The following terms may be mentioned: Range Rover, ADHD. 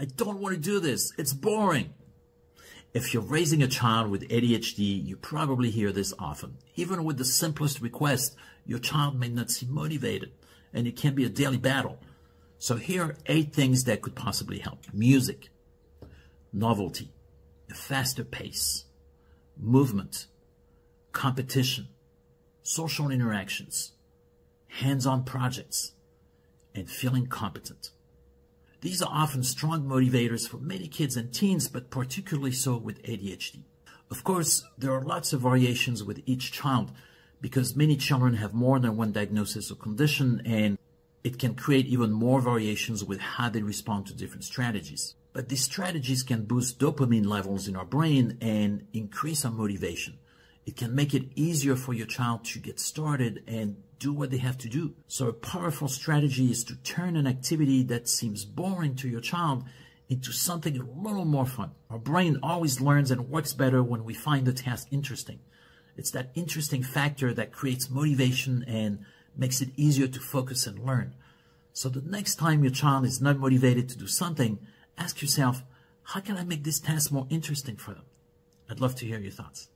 I don't want to do this. It's boring. If you're raising a child with ADHD, you probably hear this often. Even with the simplest request, your child may not seem motivated, and it can be a daily battle. So here are 8 things that could possibly help. Music, novelty, a faster pace, movement, competition, social interactions, hands-on projects, and feeling competent. These are often strong motivators for many kids and teens, but particularly so with ADHD. Of course, there are lots of variations with each child because many children have more than one diagnosis or condition, and it can create even more variations with how they respond to different strategies. But these strategies can boost dopamine levels in our brain and increase our motivation. It can make it easier for your child to get started and do what they have to do. So a powerful strategy is to turn an activity that seems boring to your child into something a little more fun. Our brain always learns and works better when we find the task interesting. It's that interesting factor that creates motivation and makes it easier to focus and learn. So the next time your child is not motivated to do something, ask yourself, how can I make this task more interesting for them? I'd love to hear your thoughts.